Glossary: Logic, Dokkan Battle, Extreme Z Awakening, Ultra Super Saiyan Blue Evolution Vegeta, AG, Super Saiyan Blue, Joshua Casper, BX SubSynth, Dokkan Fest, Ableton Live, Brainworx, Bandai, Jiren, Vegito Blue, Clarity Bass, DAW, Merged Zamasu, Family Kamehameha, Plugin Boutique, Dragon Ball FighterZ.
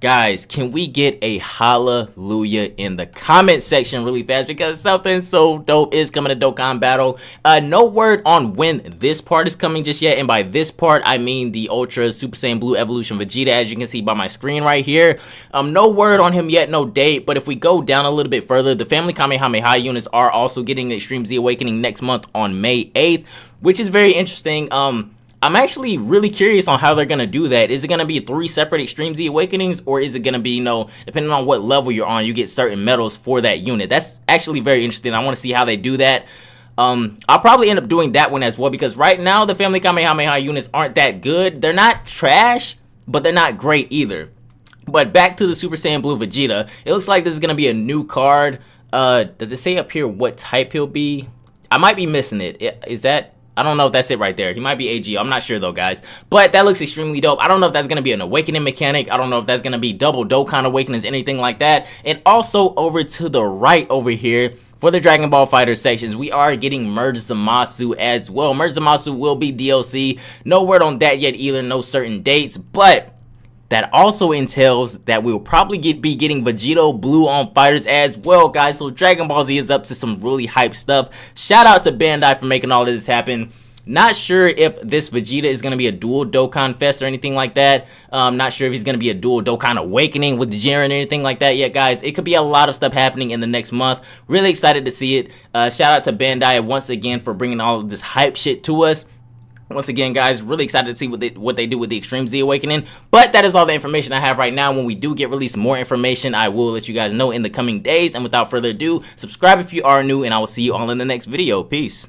Guys, can we get a hallelujah in the comment section really fast, because something so dope is coming to Dokkan Battle. No word on when this part is coming just yet, and by this part I mean the Ultra Super Saiyan Blue Evolution Vegeta, as you can see by my screen right here. No word on him yet, no date, but if we go down a little bit further, the Family Kamehameha units are also getting Extreme Z Awakening next month on May 8th, which is very interesting. I'm actually really curious on how they're going to do that. Is it going to be 3 separate Extreme Z Awakenings, or is it going to be, you know, depending on what level you're on, you get certain medals for that unit? That's actually very interesting. I want to see how they do that. I'll probably end up doing that one as well, because right now the Family Kamehameha units aren't that good. They're not trash, but they're not great either. But back to the Super Saiyan Blue Vegeta. It looks like this is going to be a new card. Does it say up here what type he'll be? I might be missing it. Is that... I don't know if that's it right there. He might be AG. I'm not sure though, guys. But that looks extremely dope. I don't know if that's going to be an awakening mechanic. I don't know if that's going to be double Dokkan awakenings, anything like that. And also over to the right over here, for the Dragon Ball FighterZ sections, we are getting Merged Zamasu as well. Merged Zamasu will be DLC. No word on that yet either. No certain dates. But that also entails that we'll probably be getting Vegito Blue on FighterZ as well, guys. So Dragon Ball Z is up to some really hype stuff. Shout out to Bandai for making all of this happen. Not sure if this Vegeta is going to be a dual Dokkan Fest or anything like that. Not sure if he's going to be a dual Dokkan Awakening with Jiren or anything like that yet, guys. It could be a lot of stuff happening in the next month. Really excited to see it. Shout out to Bandai once again for bringing all of this hype shit to us. Once again, guys, really excited to see what they do with the Extreme Z Awakening. But that is all the information I have right now. When we do get released more information, I will let you guys know in the coming days. And without further ado, subscribe if you are new, and I will see you all in the next video. Peace.